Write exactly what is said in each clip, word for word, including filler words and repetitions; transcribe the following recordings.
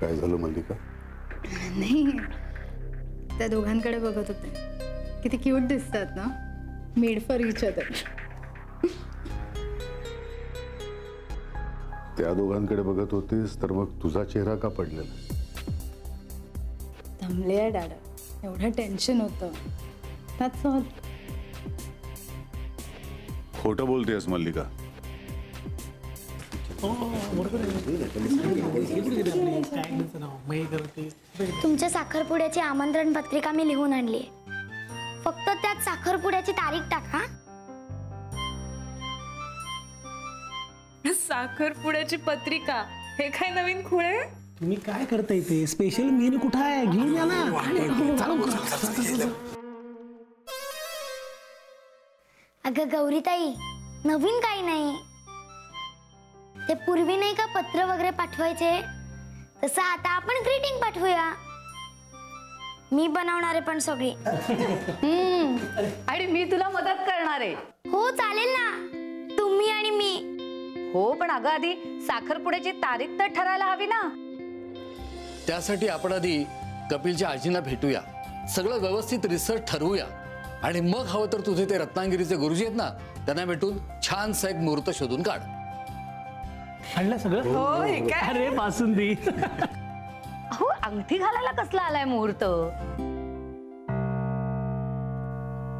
काय झालं मल्लिका? नाही, त्या दोघांकडे बघत होते. किती क्यूट दिसतात ना, मेड फॉर ईच अदर. त्या दोघांकडे बघत होतीस तर मग तुझा चेहरा का पडलेला? थांबले आहे दादा, एवढं टेन्शन होतं. That's all. खोटं बोलतेस मल्लिका. तुमच्या साखरपुड्याची आमंत्रण पत्रिका मी लिहून आणली, फक्त त्यात साखरपुड्याची तारीख टाका. साखरपुड्याची पत्रिका, हे काय नवीन खुळे? तुम्ही काय करता इथे? स्पेशल मेनू कुठं आहे? घेऊन या ना. अगं गौरी ताई, नवीन काही नाही. ते पूर्वी नाही का पत्र वगैरे पाठवायचे, तसं आता आपण ग्रीटिंग पाठवूया. मी बनवणार आहे पण सगळी, आणि मी तुला मदत करणार आहे. हो चालेल ना, तुम्ही आणि मी. हो पण अगं आधी साखरपुड्याची तारीख तर ठरायला हवी ना. त्यासाठी आपण आधी कपिलच्या आजींना भेटूया, सगळं व्यवस्थित रिसर्च ठरवूया, आणि मग हवं तर तुझे ते रत्नागिरीचे गुरुजी आहेत ना, त्यांना भेटून छानसा एक मुहूर्त शोधून काढ. आणलं सगळं? हो. काय रे बासुंदी, अहो अंगठी घालायला कसला आलाय मुहूर्त?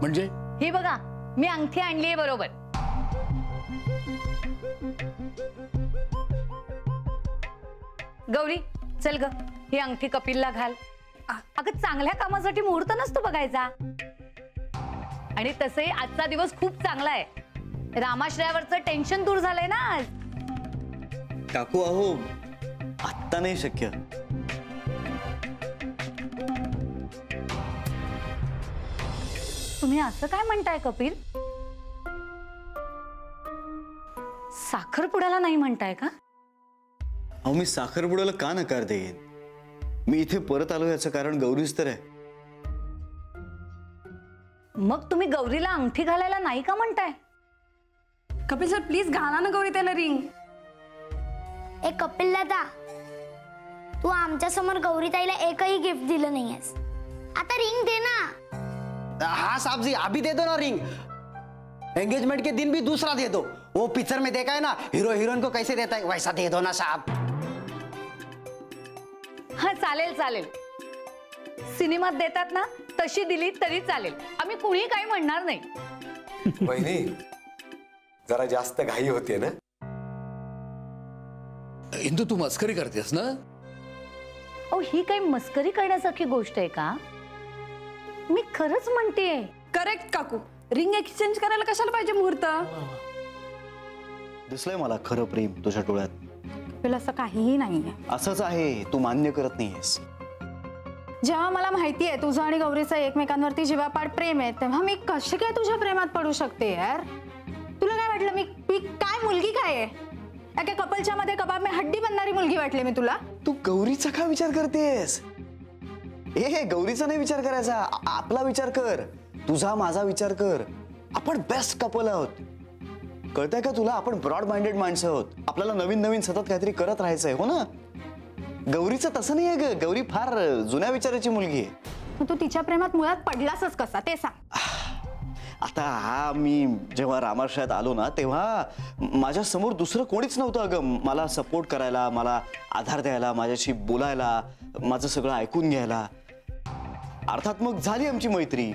म्हणजे हे बघा, मी अंगठी आणलीये. बरोबर, गौरी चल ग, ही अंगठी कपिलला घाल. अगं चांगल्या कामासाठी मुहूर्त नसतो बघायचा, आणि तसे आजचा दिवस खूप चांगला आहे. रामाश्रयावरचं टेन्शन दूर झालंय ना आज. काकू अहो आत्ता नाही शक्य. तुम्ही असं काय म्हणताय कपिल? साखरपुड्याला नाही म्हणताय का? अहो मी साखरपुड्याला का नकार देईन? मी इथे परत आलो याचं कारण गौरीच तर आहे. मग तुम्ही गौरीला अंगठी घालायला नाही का म्हणताय? कपिल सर प्लीज घाला ना गौरी त्याला रिंग. ए कपिल दादा, तू आमच्या समोर गौरी ताईला एकही गिफ्ट दिलं नाहीयेस, आता रिंग दे ना. हाँ साहब जी, अभी दे दो ना रिंग. एंगेजमेंट के दिन भी दूसरा दे दो. वो पिक्चर में देखा है ना, हीरो हीरोइन को कैसे देता है, वैसा दे दो ना साहब. हाँ चालेल चालेल, सिनेमात देतात ना तशी दिली तरी चालेल, आम्ही कोणी काही म्हणणार नाही. बहिणी जरा जास्त घाई होते ना. इंदू तू मस्करी करतेस ना? ओ ही काही मस्करी करण्यासारखी गोष्ट आहे का? मी खरंच म्हणतेय. करेक्ट काकू, रिंग एक्सचेंज करायला कशाला पाहिजे मुहूर्त? दिसलंय मला खरं प्रेम तुझ्या डोळ्यात. तुला असं काहीही नाहीये. असंच आहे, तू मान्य करत नाहीयेस. जेव्हा मला माहिती आहे तुझं आणि गौरीचं एकमेकांवरती जीवापाड प्रेम आहे, तेव्हा मी कशी काय तुझ्या प्रेमात पडू शकते यार? तुला काय वाटलं मी मी काय मुलगी काय आहे? एका कपलच्या मध्ये कबाब में हड्डी बनणारी मुलगी वाटली मी तुला? तू गौरीचा का विचार करतेस? ए हे गौरीचा नाही विचार करायचा, आपला विचार कर, तुझा माझा विचार कर. आपण बेस्ट कपल आहोत, कळतंय का तुला? आपण ब्रॉड माइंडेड माणसं आहोत, आपल्याला नवीन नवीन सतत काहीतरी करत राहायचंय. हो ना, गौरीचं तसं नाही आहे. गौरी फार जुन्या विचाराची मुलगी आहे. तू तिच्या प्रेमात मुळात पडलासच कसा ते सांग. आता हा मी जेव्हा रामाश्रयात आलो ना, तेव्हा माझ्या समोर दुसरं कोणीच नव्हतं अगं मला सपोर्ट करायला, मला आधार द्यायला, माझ्याशी बोलायला, माझं सगळं ऐकून घ्यायला. अर्थात मग झाली आमची मैत्री,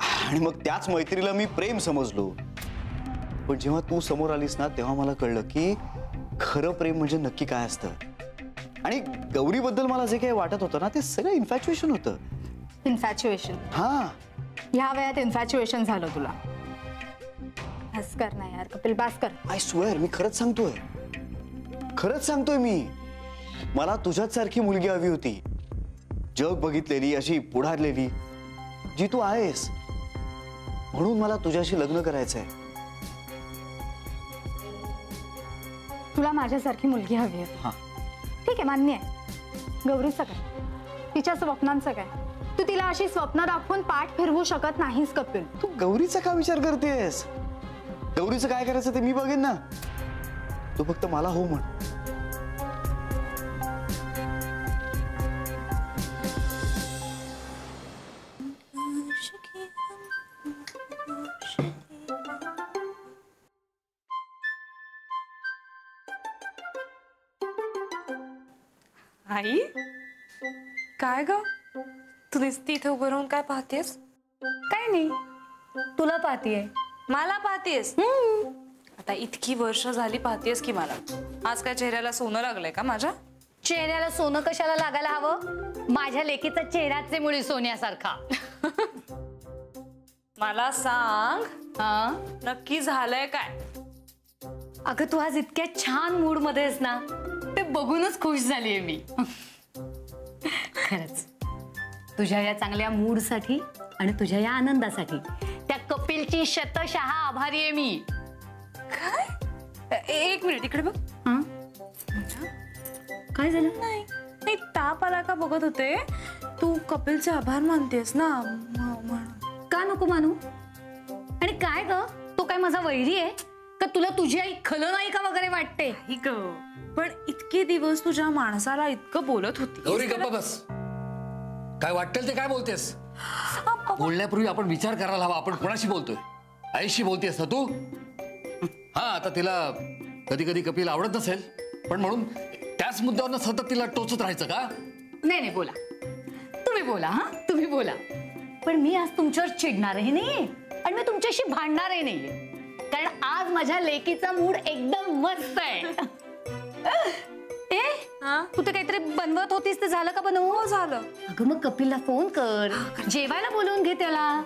आणि मग त्याच मैत्रीला मी प्रेम समजलो. पण जेव्हा तू समोर आलीस ना, तेव्हा मला कळलं की खरं प्रेम म्हणजे नक्की काय असतं. आणि गौरीबद्दल मला जे काही वाटत होतं ना, ते सगळं इन्फॅच्युएशन होतं. इन्फॅच्युएशन? हां, ह्या वयात इन्फॅच्युएशन झालं तुला? बस कर ना यार कपिल, बस कर. आय स्वेअर, मी खरंच सांगतोय, खरंच सांगतोय मी. मला तुझ्यासारखी मुलगी हवी होती, जग बघितलेली, अशी पुढारलेली, जी तू आहेस. म्हणून मला तुझ्याशी लग्न करायचंय. तुला माझ्यासारखी मुलगी हवी आहे? हां ठीक आहे, मान्य आहे. गौरीचं काय, तिच्या स्वप्नांचं काय? तू तिला अशी स्वप्न दाखवून पाठ फिरवू शकत नाहीस कपिल. तू गौरीचा का विचार करतेस? गौरीचं काय करायचं ते मी बघेन ना, तू फक्त मला हो म्हण. भाई काय ग तुलिस्ती इथे उभं राहून काय पाहतेस? काय नाही तुला पाहतीये मला पाहतेस. आता इतकी वर्ष झाली पाहतेस की मला. आज काय चेहऱ्याला सोनं लागलंय का? माझ्या चेहऱ्याला सोनं कशाला लागायला हवं? माझ्या लेकीचा चेहराच मुळी सोन्यासारखा. मला सांग हा नक्की झालंय काय? अगं तू आज इतक्या छान मूड मध्ये आहेस ना ते बघूनच खुश झालीये मी. खरंच तुझ्या या चांगल्या मूडसाठी आणि तुझ्या या आनंदासाठी त्या कपिलची शतशः आभारी आहे मी. काय एक मिनिट इकडे बघ. हा काय झालं? नाही नाही ताप आला का बघत होते. तू कपिलचे आभार मानतेस ना म्हणून. का नको मानू? आणि काय ग तो काय माझा वैरी आहे का? तुला तुझी आई खलं नाही का वगैरे वाटते? ग पण इतके दिवस तुझ्या माणसाला इतकं बोलत होती. गौरी गप्पा बस. काय वाटतं ते काय बोलतेस? बोलण्यापूर्वी आपण विचार करायला हवा आपण कोणाशी बोलतोय. आईशी बोलतेस ना तू. हा आता तिला कधी कधी कपिल आवडत नसेल पण म्हणून त्याच मुद्द्यावर सतत तिला टोचत राहायचं का? नाही नाही बोला तुम्ही बोला. हा तुम्ही बोला पण मी आज तुमच्यावर चिडणारही नाहीये आणि मी तुमच्याशी भांडणारही नाहीये कारण आज माझ्या लेकीचा मूड एकदम मस्त आहे. तू तर काहीतरी बनवत होतीस ते झालं का? बनवून झालं. अगं मग कपिलला फोन कर जेवायला बोलवून घे त्याला.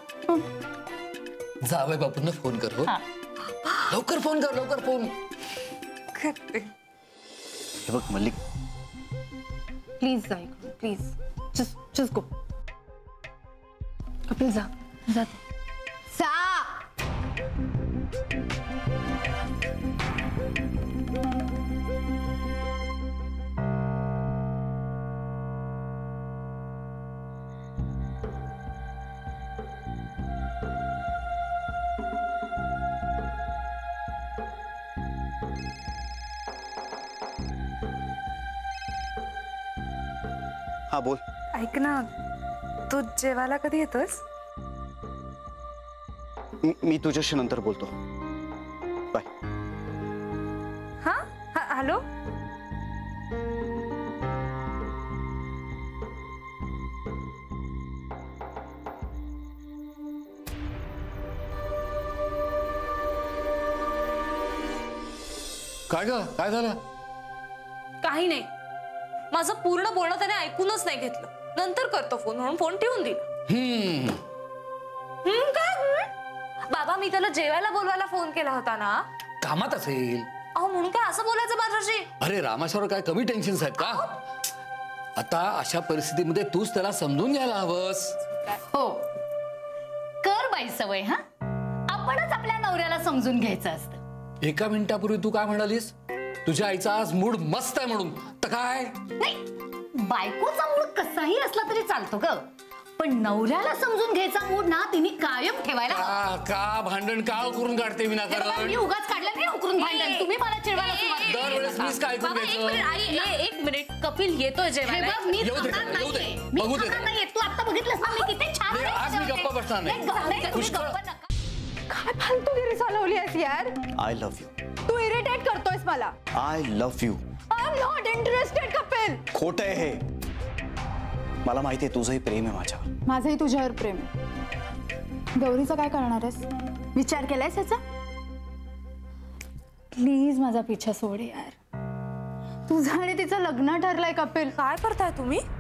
जावई बापूंना फोन कर हो लवकर. फोन कर लवकर. फोन करते. हे बघ मल्लिक प्लीज जा इकडून please. Just just go Kapil जा जा जा. हा बोल. ऐक ना तू जेवायला कधी येतोस? मी तुझ्याशी नंतर बोलतो बाय. हा हॅलो काय ग काय झालं? काही नाही माझं पूर्ण बोलणं त्याने ऐकूनच नाही घेतलं. नंतर करतो फोन म्हणून फोन ठेवून दिला. काय बाबा मी त्याला जेवायला बोलवायला फोन केला होता ना. कामात असेल अहो म्हणून काय असं बोलायचं माझ्याशी? अरे रामाश्वर काय कमी टेन्शन आहेत का? आता अशा परिस्थितीमध्ये तूच त्याला समजून घ्यायला हवंस. हो कर बाई सवय. हा आपणच आपल्या नवऱ्याला समजून घ्यायचं असतं. एका मिनिटापूर्वी तू काय म्हणालीस तुझ्या आईचा आज मूड मस्त आहे म्हणून? तर काय नाही बायकोचा मूड कसाही असला तरी चालतो ग पण नवऱ्याला समजून घ्यायचा मूड ना तिने कायम ठेवायला. का भांडण का उकरून काढते? मी उगाच काढलं नाही उकरून भांडण. तुम्ही मला चिडवायला. एक मिनिट कपिल येतोय जेवायला. मी नाही तू आता बघितलंस ना मी किती छान गप्पा बसणार नाही. काय फालतूगिरी चालवली आहेस यार. I love you. तू इरिटेट करतोयस मला. I love you. I am not interested Kapil. खोटं आहे हे. मला माहिती आहे तुझंही प्रेम आहे माझ्यावर. माझंही तुझ्यावर प्रेम आहे. गौरीचं काय करणार आहेस? विचार केलायस याचा? प्लीज माझा पिछा सोड यार. तुझं आणि तिचं लग्न ठरलंय कपिल. काय करताय तुम्ही?